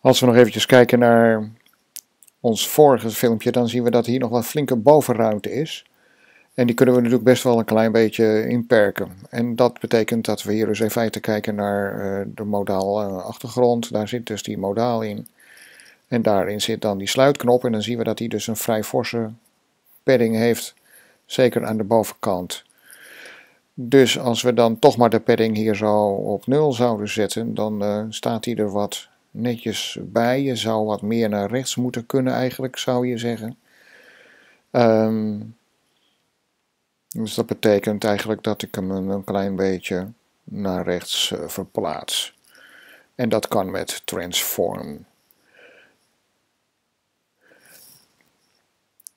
Als we nog eventjes kijken naar ons vorige filmpje, dan zien we dat hier nog wat flinke bovenruimte is. En die kunnen we natuurlijk best wel een klein beetje inperken. En dat betekent dat we hier dus in feite kijken naar de modaal achtergrond. Daar zit dus die modaal in. En daarin zit dan die sluitknop. En dan zien we dat die dus een vrij forse padding heeft. Zeker aan de bovenkant. Dus als we dan toch maar de padding hier zo op 0 zouden zetten, dan staat die er wat netjes bij. Je zou wat meer naar rechts moeten kunnen eigenlijk, zou je zeggen. Dus dat betekent eigenlijk dat ik hem een klein beetje naar rechts verplaats. En dat kan met transform.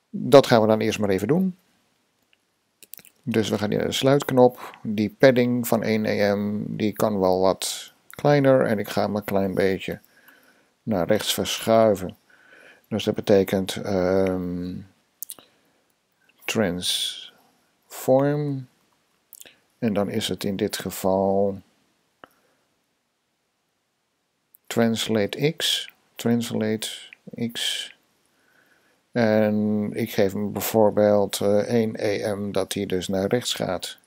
Dat gaan we dan eerst maar even doen. Dus we gaan naar de sluitknop. Die padding van 1 mm, die kan wel wat kleiner. En ik ga hem een klein beetje naar rechts verschuiven. Dus dat betekent transform. En dan is het in dit geval translate x. Translate x. En ik geef hem bijvoorbeeld 1 mm, dat hij dus naar rechts gaat.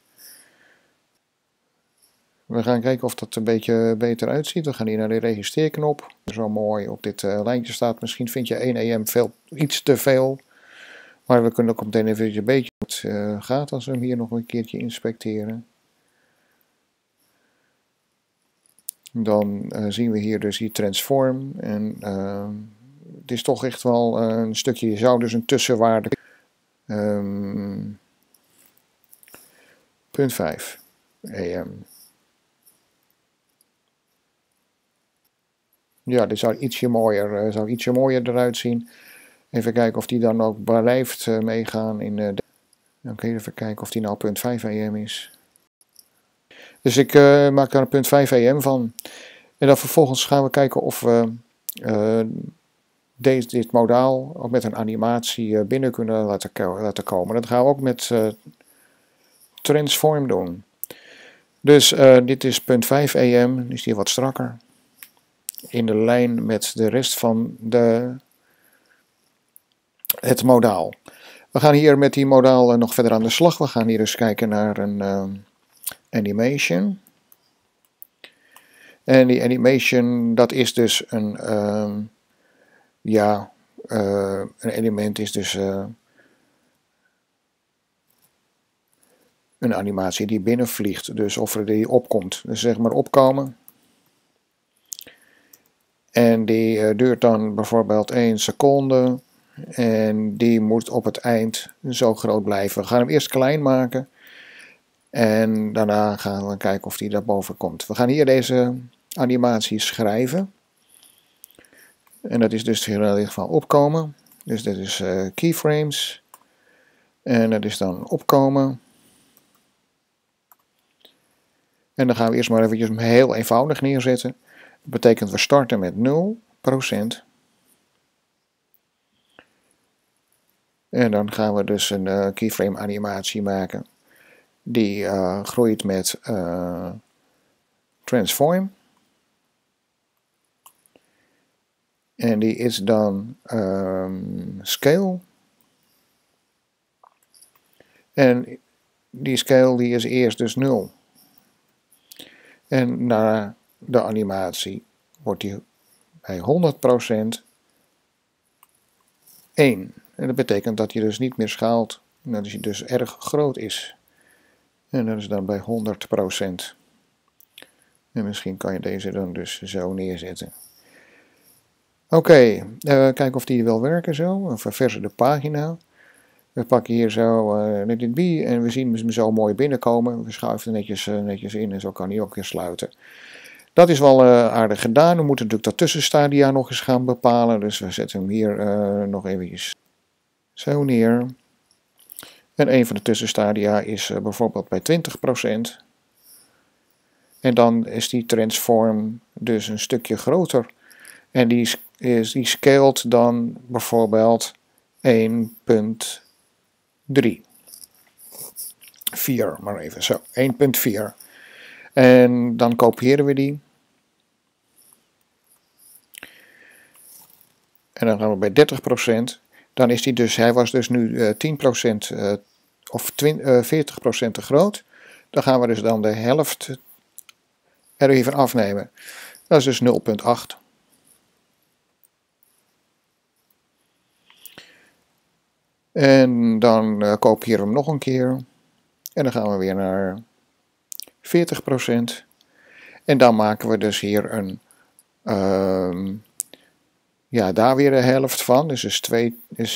We gaan kijken of dat een beetje beter uitziet. We gaan hier naar de registerknop. Zo mooi op dit lijntje staat. Misschien vind je 1 mm iets te veel. Maar we kunnen ook meteen even een beetje hoe het gaat als we hem hier nog een keertje inspecteren. Dan zien we hier dus die transform. En het is toch echt wel een stukje, je zou dus een tussenwaarde. 0.5 mm. Ja, dit zou ietsje mooier eruit zien. Even kijken of die dan ook blijft meegaan. Oké, even kijken of die nou 0.5 mm is. Dus ik maak daar een 0.5 mm van. En dan vervolgens gaan we kijken of we dit modaal ook met een animatie binnen kunnen laten komen. Dat gaan we ook met transform doen. Dus dit is 0.5 mm, is hier wat strakker. In de lijn met de rest van het modaal. We gaan hier met die modaal nog verder aan de slag. We gaan hier dus kijken naar een animation. En die animation, dat is dus een een element is dus een animatie die binnenvliegt, dus of er die opkomt. Dus zeg maar opkomen. En die duurt dan bijvoorbeeld 1 seconde. En die moet op het eind zo groot blijven. We gaan hem eerst klein maken. En daarna gaan we kijken of die daarboven komt. We gaan hier deze animatie schrijven. En dat is dus in dit geval opkomen. Dus dit is keyframes. En dat is dan opkomen. En dan gaan we eerst maar eventjes hem heel eenvoudig neerzetten. Dat betekent we starten met 0%. En dan gaan we dus een keyframe animatie maken. Die groeit met transform. En die is dan scale. En die scale die is eerst dus 0. En na de animatie wordt die bij 100% 1. En dat betekent dat hij dus niet meer schaalt. En dat hij dus erg groot is. En dat is dan bij 100%. En misschien kan je deze dan dus zo neerzetten. Oké, kijken of die wel werken zo. We verversen de pagina. We pakken hier zo net dit B en we zien hem zo mooi binnenkomen. We schuiven er netjes in en zo kan hij ook weer sluiten. Dat is wel aardig gedaan. We moeten natuurlijk dat tussenstadia nog eens gaan bepalen. Dus we zetten hem hier nog eventjes zo neer. En een van de tussenstadia is bijvoorbeeld bij 20%. En dan is die transform dus een stukje groter. En die scaled dan bijvoorbeeld 1.3. 4, maar even zo. 1.4. En dan kopiëren we die. En dan gaan we bij 30%. Dan is die dus, hij was dus nu 10% of 40% te groot. Dan gaan we dus dan de helft er even afnemen. Dat is dus 0,8. En dan kopiëren we hem nog een keer. En dan gaan we weer naar 40%. En dan maken we dus hier een... ja, daar weer de helft van. Dus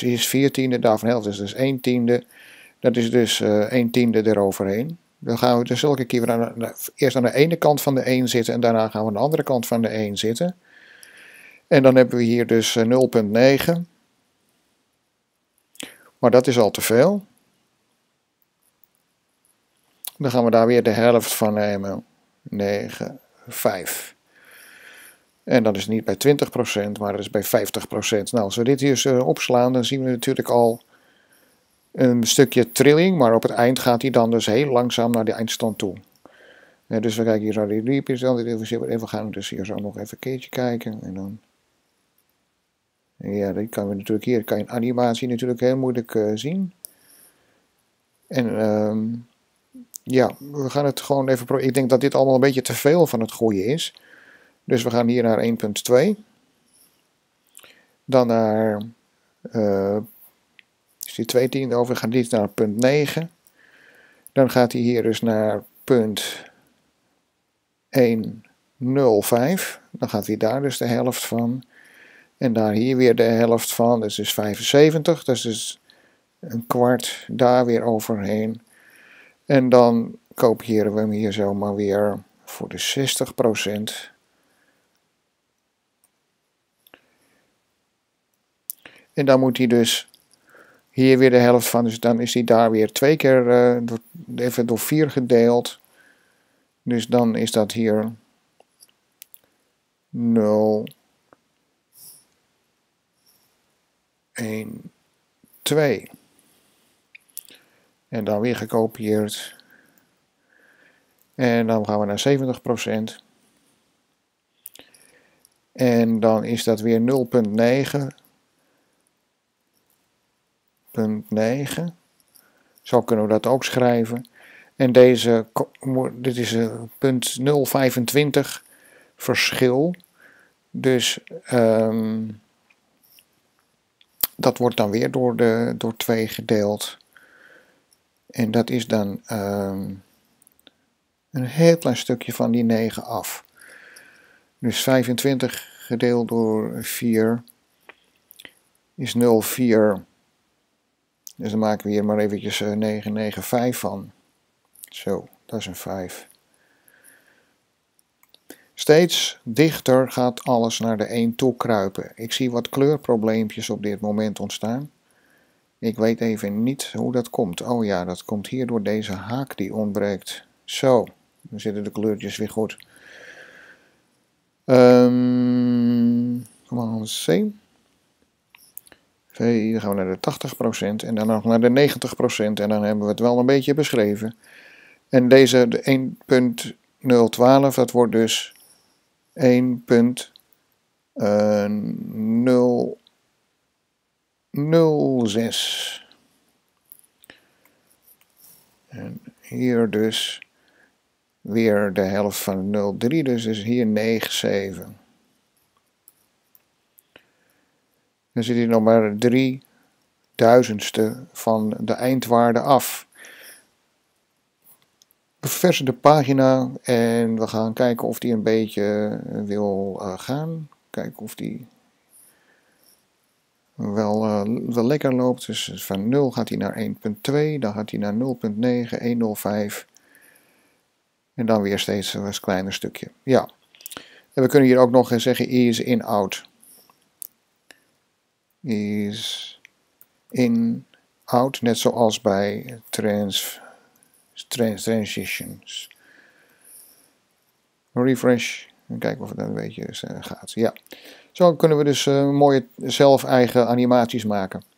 is 4/10, daarvan helft is dus 1/10. Dat is dus 1/10 eroverheen. Dan gaan we dus elke keer weer eerst aan de ene kant van de 1 zitten en daarna gaan we aan de andere kant van de 1 zitten. En dan hebben we hier dus 0,9. Maar dat is al te veel. Dan gaan we daar weer de helft van nemen. 9,5. En dat is niet bij 20%, maar dat is bij 50%. Nou, als we dit hier zo opslaan, dan zien we natuurlijk al een stukje trilling. Maar op het eind gaat hij dan dus heel langzaam naar de eindstand toe. Ja, dus we kijken hier zo die diepjes. We gaan dus hier zo nog even een keertje kijken. En dan... Ja, die kan we natuurlijk hier. Kan je een animatie natuurlijk heel moeilijk zien. En... ja, we gaan het gewoon even proberen. Ik denk dat dit allemaal een beetje te veel van het goede is. Dus we gaan hier naar 1.2. Dan naar... is die 2/10 over? Gaat dit naar 0,9. Dan gaat hij hier dus naar 0,105. Dan gaat hij daar dus de helft van. En daar hier weer de helft van. Dat is dus 75. Dat is dus een kwart daar weer overheen. En dan kopiëren we hem hier zomaar weer voor de 60%. En dan moet hij dus hier weer de helft van, dus dan is hij daar weer 2 keer even door 4 gedeeld. Dus dan is dat hier 0,12. En dan weer gekopieerd. En dan gaan we naar 70%. En dan is dat weer 0,9. 0,9. Zo kunnen we dat ook schrijven. En deze, dit is 0,025 verschil. Dus dat wordt dan weer door 2 gedeeld. En dat is dan een heel klein stukje van die 9 af. Dus 25 gedeeld door 4 is 0,4. Dus dan maken we hier maar eventjes 9,95 van. Zo, dat is een 5. Steeds dichter gaat alles naar de 1 toe kruipen. Ik zie wat kleurprobleempjes op dit moment ontstaan. Ik weet even niet hoe dat komt. Oh ja, dat komt hier door deze haak die ontbreekt. Zo, dan zitten de kleurtjes weer goed. Command C. Dan gaan we naar de 80% en dan nog naar de 90% en dan hebben we het wel een beetje beschreven. En deze 1.012, dat wordt dus 1.006. En hier dus weer de helft van 0,3, dus is hier 9,7. Dan zit hij nog maar 3.000ste van de eindwaarde af. We verversen de pagina en we gaan kijken of die een beetje wil gaan. Kijken of die wel lekker loopt. Dus van 0 gaat hij naar 1.2, dan gaat hij naar 0.9, 105. En dan weer steeds een kleiner stukje. Ja. En we kunnen hier ook nog zeggen is in out. Is in, out, net zoals bij transitions. Refresh, en kijken of het een beetje gaat. Ja. Zo kunnen we dus mooie zelf-eigen animaties maken.